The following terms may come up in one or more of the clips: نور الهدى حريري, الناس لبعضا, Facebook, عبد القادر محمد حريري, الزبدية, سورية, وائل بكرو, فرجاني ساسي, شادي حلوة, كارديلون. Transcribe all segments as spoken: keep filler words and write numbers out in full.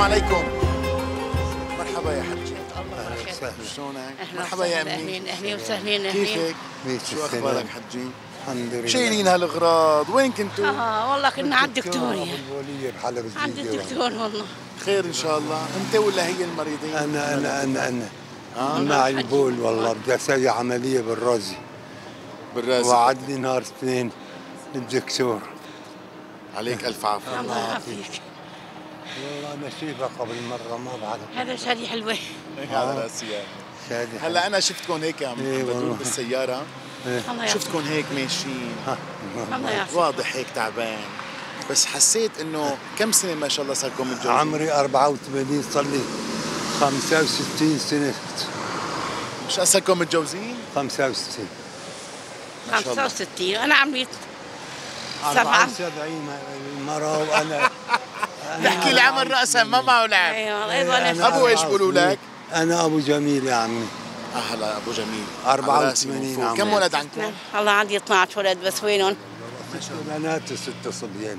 عليكم. مرحبا يا حجي. الله يخليك. شلونك؟ مرحبا يا امين. اهلين اهلين وسهلين اهلين. كيفك؟ شو اخبارك حجي؟ الحمد لله. شايلين هالاغراض، وين كنتوا؟ اه والله كنا عند الدكتور يا الولية بحلب الجديد عند الدكتور والله. خير ان شاء الله، انت ولا هي المريضين؟ انا انا انا انا آه؟ معي البول والله بدي اسوي عملية بالرازي. بالرازي؟ وعدني نهار اثنين للدكتور. عليك ألف عافية. الله يعافيك. والله أنا شايفها قبل مرة ما بعرف. هذا شادي حلوة. هيك على راسي شادي. هلا أنا شفتكم هيك عم بدور بالسيارة. الله يعافيك. شفتكم هيك ماشيين. الله يعافيك. واضح هيك تعبان. بس حسيت إنه كم سنة ما شاء الله صاركم متجوزين؟ عمري أربعة وثمانين صار لي خمسة وستين سنة. مش صاركم متجوزين؟ خمسة وستين. ما شاء الله. خمسة وستين أنا عمري سبعة وسبعين مرة وأنا بحكي العمر رأسا ما معه لعب. أيوة. أبو إيش بيقولوا لك؟ أنا أبو جميل يا عمي. أهلا أبو جميل. أربعة وثمانين عمري. كم ولد عندكم؟ والله عندي اثنعش ولد بس وينهم؟ بنات وستة صبيان.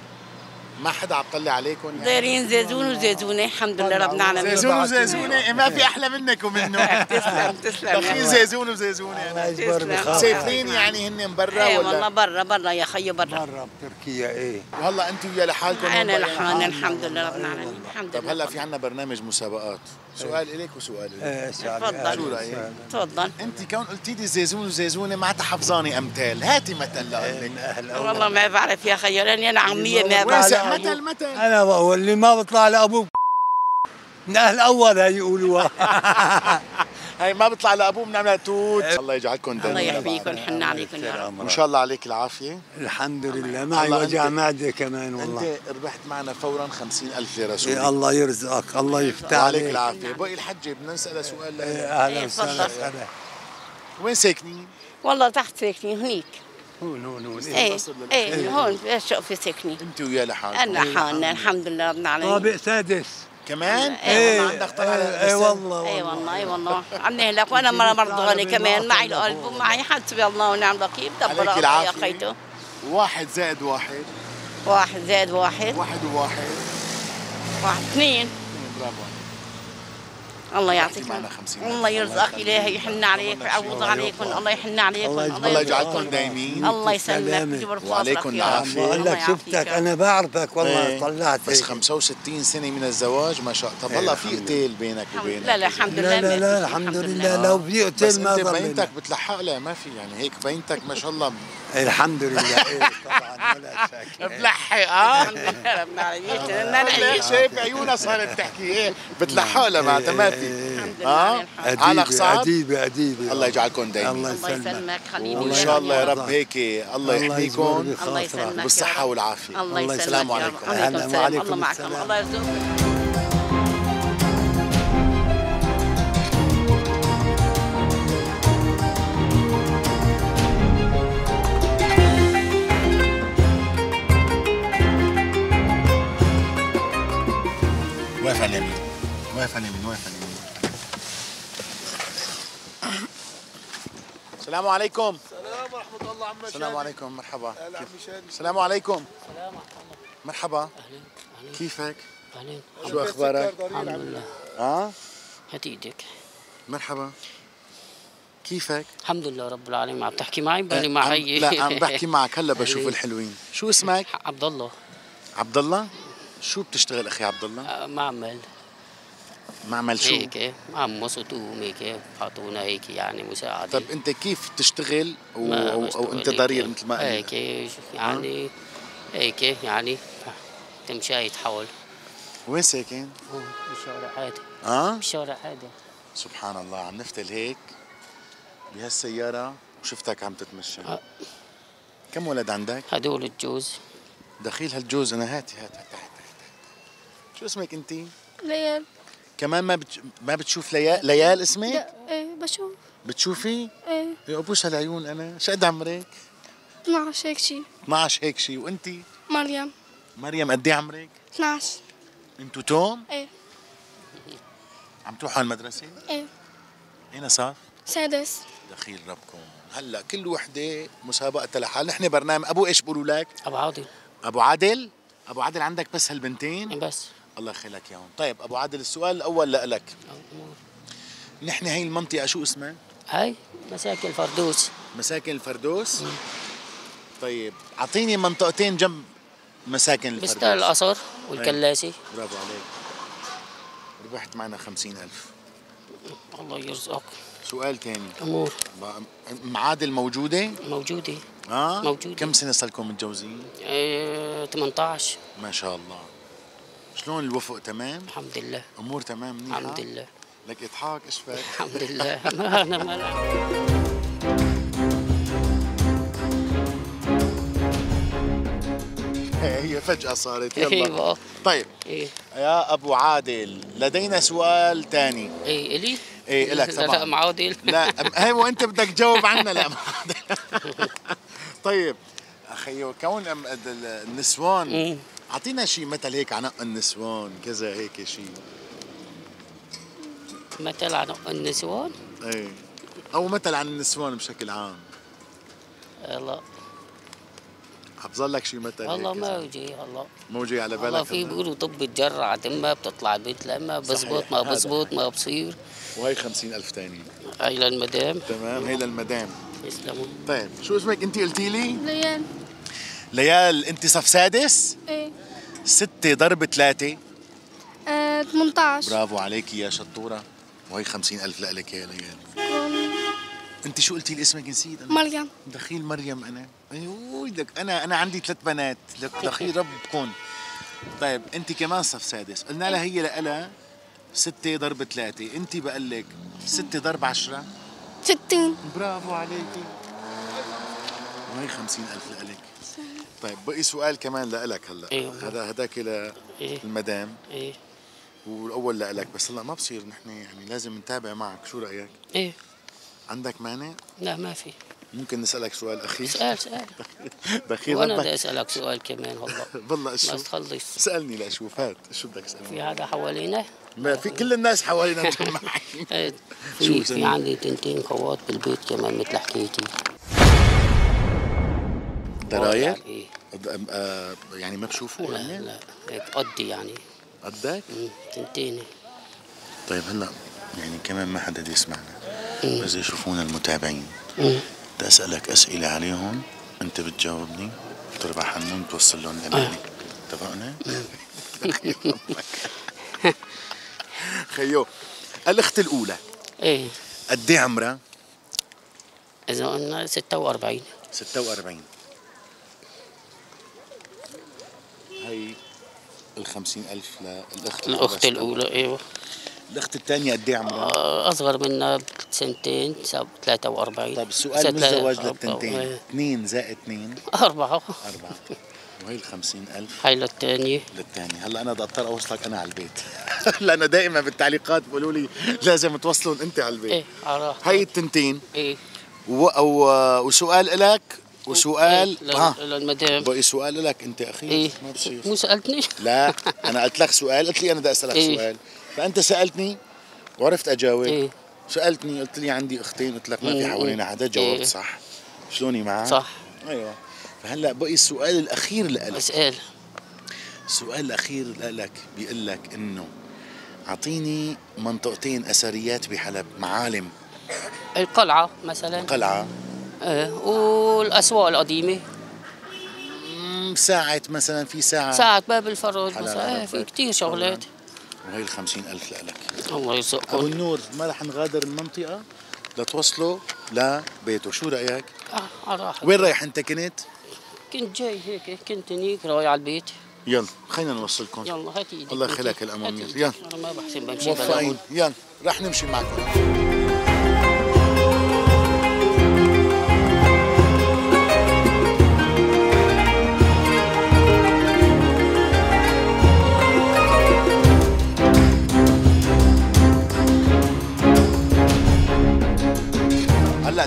ما حدا عم يطلع عليكم يعني؟ دايرين زيزون وزيزونه الحمد لله رب العالمين. زيزون وزيزونه ما في أحلى منك ومنه. تسلم تسلم. دخيل زيزون وزيزونه أنا. تسلم. سافرين يعني هن برا ولا؟ والله برا برا يا خيي برا. برا بتركيا إيه. وهلا أنت ويا لحالكم؟ أنا لحالي الحمد لله رب العالمين الحمد لله. طيب هلا في عنا برنامج مسابقات، سؤال إليك وسؤال إليك. إيه تفضل. شو رأيك؟ تفضل. أنت كون قلتي لي زيزون وزيزونه معناتها حفظاني أمثال، هاتي مثل لأقول لك. والله ما بعرف يا خيي لأني أنا عمية ما بعرف. متل متل انا بقول اللي ما بطلع لابوه من اهل اول هي يقولوها. هي ما بطلع لابوه بنعملها توت. الله يجعلكم دنيا. الله يحميكم حنا عليكم يا رب. ان شاء الله عليك العافيه. الحمد لله معي وجع معده كمان والله. انت ربحت معنا فورا خمسين ألف ليره سوري. الله يرزقك الله يفتح عليك العافيه. باقي الحجه بدنا نسالها سؤال. اهلا وسهلا. وين ساكنين؟ والله تحت ساكنين هنيك. هون هون هون ايه ايه هون في سكني. انت ويا لحالك؟ انا لحالنا الحمد لله رب العالمين. طابق سادس كمان؟ ايه والله عندك طلع. ايه والله ايه والله ايه والله عم نهلك وانا مره مرضانه كمان معي القلب ومعي حسبي الله ونعم الوكيل. دبر الله يا خيتو. واحد زائد واحد. واحد زائد واحد. واحد وواحد. واحد اثنين. برافو. الله يعطيك الله يرزقك إلهي يحن عليك ويعوض عليكم الله يحن عليكم الله يجعلكم دايمين الله يسلمك وعليكم العافية. بقول لك شفتك أنا بعرفك والله طلعت بس خمسة وستين سنة من الزواج ما شاء الله. طب والله في قتال بينك وبينك؟ لا لا الحمد لله لا لا الحمد لله. لو في قتال ما ضل بينتك بتلحق لها ما في يعني هيك بينتك ما شاء الله الحمد لله. إيه طبعا ولا شك بلحقها الحمد لله رب العالمين. شايف عيونها صارت تحكي إيه بتلحق لها معناتها ما اه علاقة عديدة عديدة. الله يجعلكم دايما الله يسلمك خليني وان شاء الله يا رب هيك الله يحميكم الله يسلمك بالصحة والعافية. الله يسلمك. السلام عليكم. وعليكم الله معكم الله يرزقكم. واقف على اليمين واقف على اليمين واقف على اليمين. السلام عليكم. السلام ورحمة الله عمي شادي. السلام عليكم مرحبا. أهلا عمي شادي. السلام عليكم. السلام ورحمة الله. مرحبا. أهلين. أهلين. كيفك؟ أهلين. شو أخبارك؟ الحمد لله. آه؟ هات إيدك. مرحبا. كيفك؟ الحمد لله رب العالمين. عم تحكي معي بالي أه معي. لا عم بحكي معك هلا بشوف الحلوين. شو اسمك؟ عبد الله. عبد الله؟ شو بتشتغل أخي عبد الله؟ أه معمل. معمل شو؟ هيك عم وسطوهم هيك حاطونا هيك يعني مساعدة. طب أنت كيف تشتغل و... أو, أو أنت ضرير مثل ما قلت؟ هيك يعني هيك يعني تمشي تحاول. وين ساكن؟ هون بالشارع هذا. أه؟ بالشارع هذا. سبحان الله عم نفتل هيك بهالسيارة وشفتك عم تتمشى. أه. كم ولد عندك؟ هدول الجوز. دخيل هالجوز أنا هاتي هات هات هات. شو اسمك أنت؟ ليال. كمان ما بتش... ما بتشوف ليال؟ ليال اسمك؟ لا ايه بشوف. بتشوفي؟ ايه يا ابوش هالعيون انا، شو قد عمرك؟ اثنعش هيك شيء. اثنعش هيك شيء، وانتي؟ مريم. مريم قد ايه عمرك؟ اثنعش. انتو توم؟ ايه. عم تروحوا على المدرسة؟ ايه. اين صار؟ سادس. دخيل ربكم، هلا كل وحدة مسابقة لحال، نحن برنامج أبو ايش بقولوا لك؟ أبو عادل. أبو عادل؟ أبو عادل عندك بس هالبنتين؟ بس. الله يخليك ياهم. طيب ابو عادل السؤال الاول لك. نحن هي المنطقه شو اسمها؟ هاي مساكن الفردوس. مساكن الفردوس. مم. طيب اعطيني منطقتين جنب مساكن الفردوس. بستان القصر والكلاسي. برافو عليك. ربحت معنا خمسين ألف. الله يرزقك. سؤال ثاني. امور. ام عادل موجوده؟ موجوده. اه موجوده. كم سنه صار لكم متجوزين؟ ايه ثمانية عشر. ما شاء الله. شلون الوفق تمام؟ الحمد لله. امور تمام منيحه؟ الحمد لله. لك اضحاك اشفاك. الحمد لله. ما انا ما هي فجأة صارت يلا. ايوه. طيب إيه؟ يا ابو عادل لدينا سؤال ثاني. ايه الي؟ ايه الك طبعا. لا ام عادل. لا ايوه انت بدك تجاوب عنا. لا ام عادل. طيب اخي كون النسوان اعطينا شيء مثل هيك عن النسوان كذا هيك شيء. مثل عن النسوان؟ ايه او مثل عن النسوان بشكل عام. لا حبظل لك شيء مثل والله ما وجي. والله ما وجي على بالك والله. في بيقولوا طب الجرعة اما بتطلع البيت لما بزبط ما بزبط ما بصير. وهي خمسين ألف ثانية هي للمدام. تمام هي للمدام. يسلموا. طيب شو اسمك انت قلتي لي؟ ليال. ليال انت صف سادس؟ ايه. ستة ضرب ثلاثة؟ ااا ثمانية عشر. برافو عليكي يا شطورة. وهي خمسين ألف لك يا ليال. انت شو قلتي لي اسمك نسيت انا؟ مريم. دخيل مريم انا. ايوه لك انا انا عندي ثلاث بنات لك دخيل ربكم. طيب انت كمان صف سادس، قلنا لها هي لها ستة ضرب ثلاثة، انت بقول لك ستة ضرب عشرة؟ ستين. برافو عليكي. وهي خمسين ألف لك. طيب بقي سؤال كمان لك هلا. ايوه هذا هذاك للمدام. ايه والاول لك بس هلا ما بصير نحن يعني لازم نتابع معك، شو رأيك؟ ايه عندك مانع؟ لا ما في. ممكن نسألك سؤال أخير؟ سؤال سؤال. دخيل وأنا بدي أسألك سؤال كمان والله. والله شو؟ ما تخلص. سألني لأشوف. هات شو بدك تسألني؟ في هذا حوالينا؟ ما في كل الناس حوالينا مجمعين. في في عندي تنتين قوات بالبيت كمان مثل حكيتي. دراية؟ إيه. يعني ما بشوفوها؟ لا لا هيك قدي يعني. قدك؟ تنتين. طيب هلا يعني كمان ما حدا بده يسمعنا. بس يشوفونا المتابعين. بدي اسالك اسئله عليهم انت بتجاوبني بتربح حنون توصل لهم الامانه. اتفقنا؟ خيو الاخت الاولى ايه قد ايه عمرها؟ اذا قلنا ستة وأربعين. ستة وأربعين. هي ال خمسين ألف للاخت الاولى. الاخت الاولى ايوه. الأخت الثانية قد إيه عمرها؟ أصغر منها بسنتين. ثلاثة وأربعين. طيب السؤال مش زواج للتنتين. اثنين زائد اثنين؟ أربعة. أربعة. وهي ال خمسين ألف هي للثانية. للثانية. هلا أنا بدي أضطر أوصلك أنا على البيت. لأنه دائما بالتعليقات بيقولوا لي لازم توصلهم أنت على البيت. إيه على هي التنتين. إيه وسؤال إلك وسؤال ها للمدام. بقي سؤال إلك أنت أخي. إيه ما بصير. مو سألتني؟ لا أنا قلت لك سؤال، قلت لي أنا بدي أسألك سؤال. فأنت سألتني وعرفت أجاوب. إيه؟ سألتني قلت لي عندي أختين قلت لك ما في حوالينا حدا. جاوبت صح. شلوني معك؟ صح. أيوه. فهلا بقي السؤال الأخير لألك. اسأل. السؤال الأخير لألك بيقول لك إنه أعطيني منطقتين أثريات بحلب، معالم. القلعة مثلا. القلعة. إيه والأسواق القديمة. ساعة مثلا في ساعة. ساعة باب الفرج مثلا. إيه في كثير شغلات. وهي ال خمسين ألف لك. الله يرزقك. أبو النور ما رح نغادر المنطقة لتوصله لبيته، شو رأيك؟ اه راح. وين رايح أنت كنت؟ كنت جاي هيك، كنت هنيك رايح على البيت. يلا خلينا نوصلكم. يلا هاتي ايدك. الله يخليك الأمامير. يلا. أنا ما بحسن بمشي بلا. يلا رح نمشي معكم.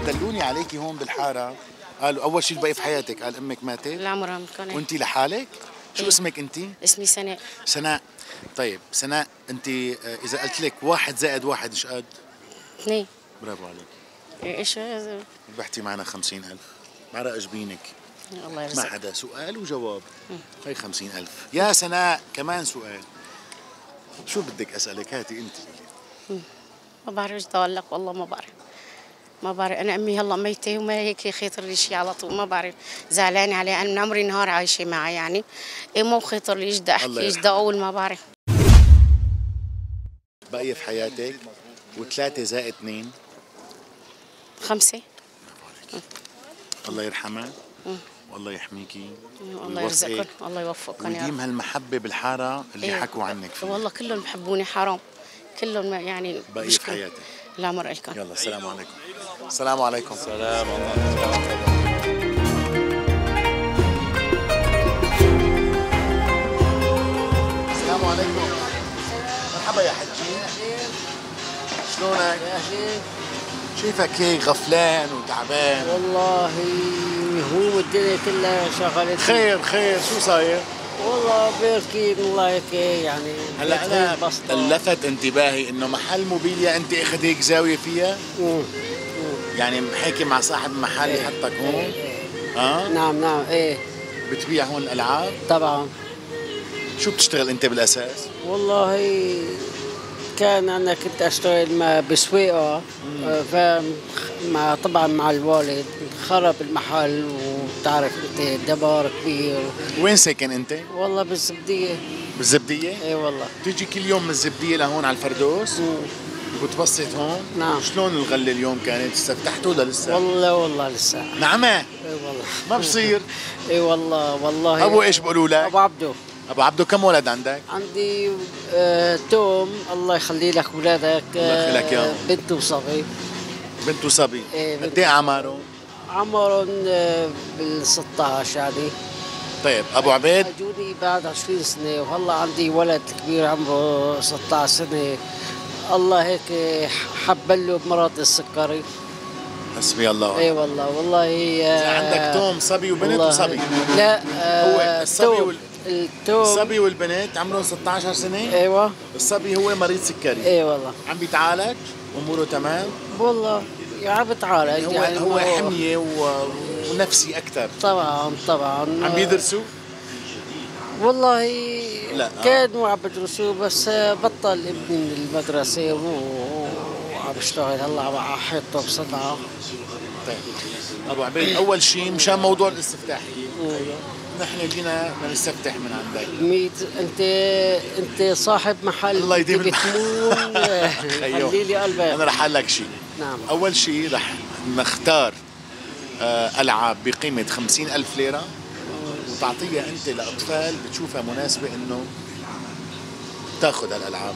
دلوني عليكي هون بالحاره. قالوا اول شيء بقى في حياتك، قال امك ماتت. لا عمرها مكانه. وانت لحالك؟ شو اسمك انت؟ اسمي سناء. سناء. طيب سناء انت اذا قلت لك واحد زائد واحد ايش قد؟ اثنين. برافو عليك. ايش ربحتي معنا خمسين ألف معرق جبينك. الله يرزقك. ما حدا سؤال وجواب. هي خمسين ألف يا سناء. كمان سؤال شو بدك اسالك؟ هاتي انت. ما بعرف ايش بدي اقول لك، والله ما بعرف ما بعرف. انا امي هلا ميته وما هيك خيطر لي شيء على طول، ما بعرف، زعلانه عليها. انا من عمري نهار عايشه معها يعني، إيه مو خيطر لي ايش بدي احكي ايش بدي اقول، ما بعرف. باقيه في حياتك وثلاثه زائد اثنين خمسه. الله يرحمها والله يحميكي الله يرزقك الله يوفقك يا رب، وديم هالمحبه بالحاره اللي إيه حكوا عنك فيها. والله كلهم بحبوني حرام، كلهم يعني باقي في حياتك. لا مرق لكم. يلا السلام عليكم. السلام عليكم. السلام عليكم. السلام عليكم. مرحبا يا حجي، شلونك؟ اهلين. شايفك هيك غفلان وتعبان. والله هو الدنيا كلها شغلت. خير خير، شو صاير؟ والله بركي والله هيك يعني. هلا انا لفت انتباهي انه محل موبيليا انت اخذ هيك زاويه فيها؟ امم يعني محاكي مع صاحب محل إيه حطك هون؟ إيه إيه. اه نعم نعم ايه. بتبيع هون الالعاب؟ طبعا. شو بتشتغل انت بالاساس؟ والله كان انا كنت اشتغل بسويقه، فمع طبعا مع الوالد خرب المحل، وبتعرف انت دبار كبير. وين ساكن انت؟ والله بالزبديه. بالزبديه؟ اي والله. بتيجي كل يوم من الزبديه لهون على الفردوس؟ مم. وتبسط هون؟ نعم. شلون الغله اليوم كانت؟ استفتحت ولا لسه؟ والله والله لسه. نعمه؟ اي والله. ما بصير. اي والله والله. ابو ايش بقولوا لك؟ ابو عبده. ابو عبده كم ولد عندك؟ عندي آه توم الله يخلي لك اولادك. الله يخلي لك اياهم. بنت وصبي. بنت وصبي؟ ايه. قد ايه عمرهم؟ عمرهم بال ستة عشر يعني. طيب ابو عبيد؟ اجوني بعد عشرين سنة، وهلا عندي ولد كبير عمره ستة عشر سنة، الله هيك حبله بمرض السكري. حسبي الله. اي والله والله. إذا عندك توم صبي وبنت وصبي؟ لا آه هو الصبي وال... التوم. الصبي والبنات عمرهم ستة عشر سنه. ايوه. الصبي هو مريض سكري. اي والله. عم بيتعالج اموره تمام؟ والله عم بتعالج هو يعني. هو حميه و... ونفسي اكثر. طبعا طبعا. عم بيدرسوا؟ والله لا كانوا عم بدرسوا، بس بطل ابن المدرسه وعم بشتغل هلا عم حاطه بصنعه. طيب ابو عبيد، اول شيء مشان موضوع الاستفتاحيه، نحن جينا بدنا نستفتح من عندك. ميت انت انت صاحب محل. الله يديم المحل. خلي لي قلبك. انا رح اقول لك شيء. نعم. اول شيء رح نختار العاب بقيمه خمسين ألف ليره، وتعطيها انت لاطفال بتشوفها مناسبه انه تاخذ هالالعاب.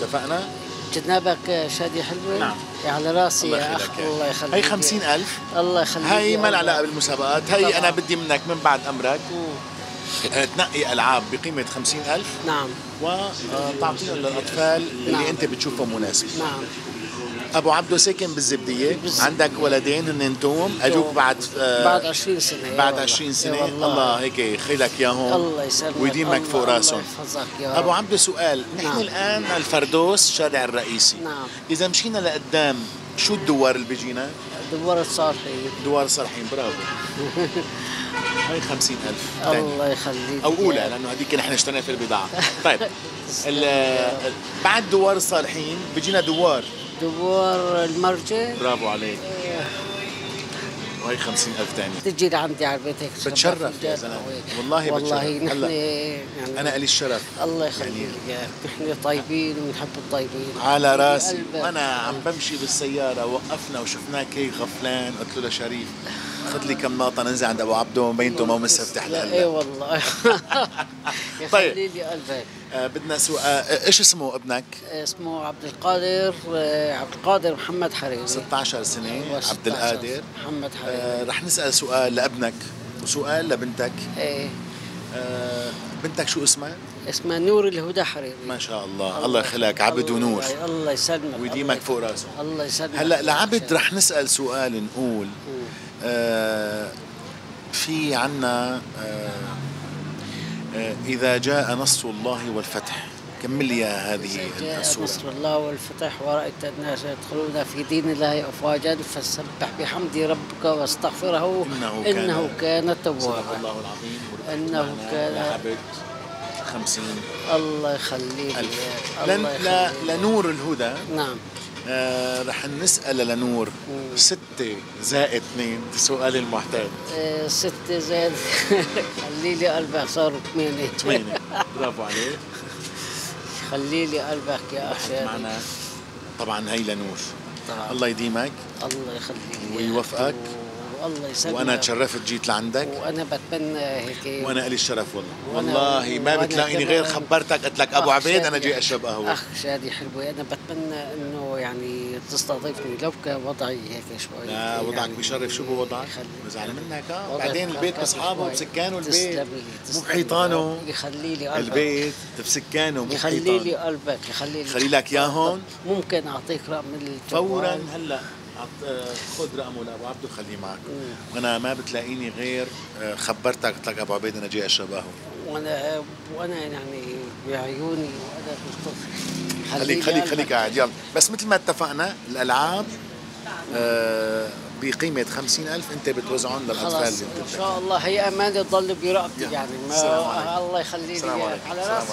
اتفقنا؟ جنابك شادي حلوة. نعم. على راسي يا أخ الله يخليك. هي خمسين ألف. الله يخليك. هي ما لها علاقة بالمسابقات، هي أنا بدي منك من بعد أمرك تنقي ألعاب بقيمة خمسين ألف. نعم. وتعطيهم للأطفال اللي نعم. أنت بتشوفه مناسب. نعم. أبو عبده ساكن بالزبدية، عندك ولدين هن توم، أجوك بعد آه بعد عشرين سنة. بعد عشرين سنة الله هيك يخليك إياهم. الله يسلمك ويديمك فوق راسهم. أبو عبده سؤال، نحن نعم. الآن الفردوس الشارع الرئيسي. نعم. إذا مشينا لقدام شو الدوار اللي بيجينا؟ دوار الصالحين. دوار الصالحين، برافو. هي خمسين ألف. الله يخليك. أو أولى لأنه هذيك نحن اشترينا في البضاعة. طيب بعد دوار الصالحين بيجينا دوار دوار المرجة. برافو عليك. وهي خمسين ألف ثانية. تجي لعندي على البيت هيك بتشرف يا زلمة. والله والله نحن يعني أنا إلي الشرف. الله يخليك، نحن طيبين ونحب الطيبين. على راسي. وأنا عم بمشي بالسيارة وقفنا وشفناك هيك غفلان، قلت له لشريف خذ لي كم نقطة ننزل عند أبو عبده مبينته ما مستفتح لهلا. إي والله. طيب خلي لي قلبك. آه بدنا سؤال، إيش اسمه ابنك؟ اسمه عبد القادر. آه عبد القادر محمد حريري. ستة عشر سنة. عبد القادر محمد حريري. آه رح نسأل سؤال لابنك وسؤال لبنتك. إيه. آه بنتك شو اسمها؟ اسمها نور الهدى حريري. ما شاء الله، الله, الله يخليك عبد ونور. الله يسلمك ويديمك فوق راسه. الله يسلمك. هلا لعبد رح نسأل سؤال نقول آه في عنا آه آه إذا جاء نصر الله والفتح. كمل لي هذه السورة. نصر الله والفتح ورأيت الناس يدخلون في دين الله أفواجا فسبح بحمد ربك واستغفره إنه كان توابا. إنه كان, كان, كان خمسين الله يخليك. لن لنور الهدى. نعم. آه رح نسأل لنور. مم. ستة زائد اثنين سؤال المحتاج. آه ستة زائد خلي لي قلبك صاروا ثمانية. ثمانية برافو عليك. خلي لي قلبك يا أخي. معنا طبعا هي لنور. طبعا. الله يديمك. الله يخليك. ويوفقك. والله يسلمك. وانا تشرفت جيت لعندك وانا بتمنى هيك. وانا لي الشرف والله. والله ما بتلاقيني غير خبرتك قلت لك ابو عبيد انا جاي اشرب قهوه. اخ شادي حلوة انا بتمنى انه يعني تستضيفني لو كان وضعي هيك شوي. لا وضعك يعني بيشرف. شو هو وضعك؟ بزعل منك. اه بعدين البيت باصحابه وبسكانه البيت مو بحيطانه. يخلي لي قلبك. البيت بسكانه مو بحيطانه. يخلي لي قلبك. يخلي لي. خلي لك اياهم. ممكن اعطيك رقم فورا هلا. خذ رقمه لابو عبده وخليه معك. وانا ما بتلاقيني غير خبرتك قلت لك ابو عبيد انا جاي اشرب قهوه. وانا وانا يعني بعيوني وانا مستغرب. خليك خليك خليك قاعد يلا. بس مثل ما اتفقنا الالعاب آه بقيمه خمسين ألف انت بتوزعهم للاطفال. خلص ان شاء الله هي امانه تضل برقبتي يعني. ما الله يخلي لي على راسي.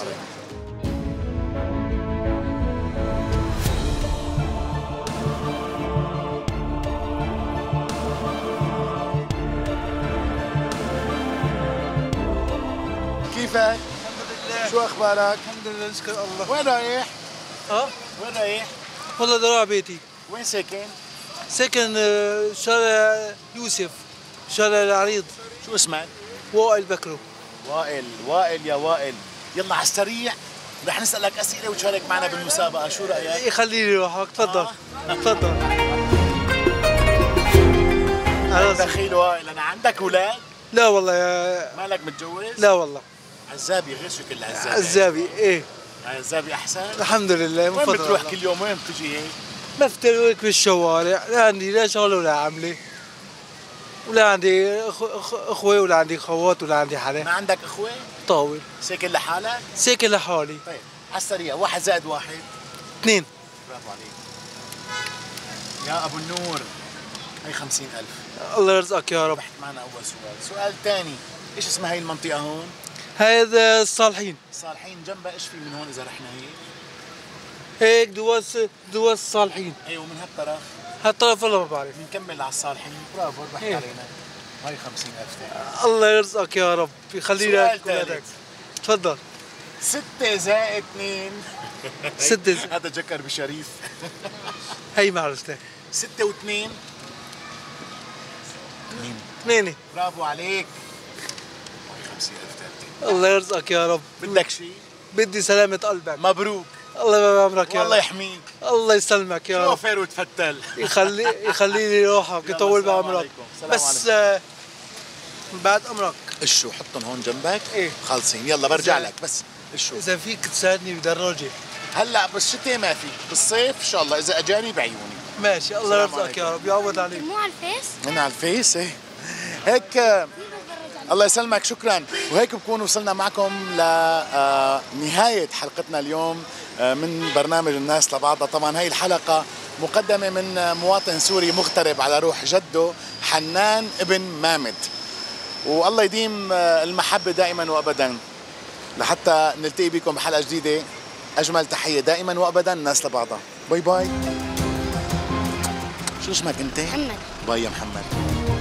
كيفك؟ الحمد لله. شو اخبارك؟ الحمد لله نشكر الله. وين رايح؟ اه؟ وين رايح؟ والله بدي اروح بيتي. وين ساكن؟ ساكن شارع يوسف، شارع العريض. شو اسمك؟ وائل بكرو. وائل، وائل يا وائل، يلا على السريع رح نسألك اسئلة وتشارك معنا بالمسابقة، شو رأيك؟ يخليلي روحك، تفضل. آه. تفضل. بخيل وائل، أنا عندك أولاد؟ لا والله يا مالك متجوز؟ لا والله. عزابي غير شكل عزابي. عزابي ايه. عزابي احسن؟ الحمد لله. وين بتروح كل يوم؟ وين بتجي هيك؟ بفترك بالشوارع، لا عندي لا شغله ولا عمله. ولا عندي اخوه ولا عندي خوات ولا عندي حدا. ما عندك اخوه؟ طاول. ساكن لحالك؟ ساكن لحالي. طيب، على السريع، واحد زائد واحد؟ اثنين. برافو عليك. يا أبو النور، هي خمسين ألف. الله يرزقك يا رب. ربحت معنا أول سؤال، سؤال ثاني، ايش اسمها هي المنطقة هون؟ هذا الصالحين. الصالحين جنبها ايش في من هون اذا رحنا هيك؟ هيك دواس دواس الصالحين. ايوه من هالطرف؟ هالطرف والله ما بعرف. بنكمل على الصالحين، برافو ربحت علينا. هاي خمسين ألف تاني. الله يرزقك يا رب، يخلي لك ولادك. تفضل. ستة زائد اثنين. ستة زائد هذا جكر بشريف. هي معرفتك. ستة واثنين. اثنين. اثنين. برافو عليك. الله يرزقك يا رب. بدك شيء؟ بدي سلامة قلبك. مبروك. الله يبارك يا رب. الله يحميك. الله يسلمك يا رب. شوفر وتفتل. يخلي يخلي لي روحك يطول بعمرك. بس آه بعد امرك. اشو حطهم هون جنبك؟ ايه خالصين يلا برجع لك بس اشو. اذا فيك تساعدني بدراجة. هلا بالشتاء ما فيك، بالصيف ان شاء الله اذا اجاني بعيوني. ماشي الله يرزقك يا رب يعوض عليك. مو على الفيس؟ انا على الفيس ايه. هيك الله يسلمك شكرا. وهيك بكون وصلنا معكم لنهاية حلقتنا اليوم من برنامج الناس لبعضها. طبعا هاي الحلقة مقدمة من مواطن سوري مغترب على روح جده حنان ابن مامد، والله يديم المحبة دائما وأبدا لحتى نلتقي بكم بحلقة جديدة. أجمل تحية دائما وأبدا، الناس لبعضها. باي باي. شو اسمك انت؟ محمد. باي يا محمد.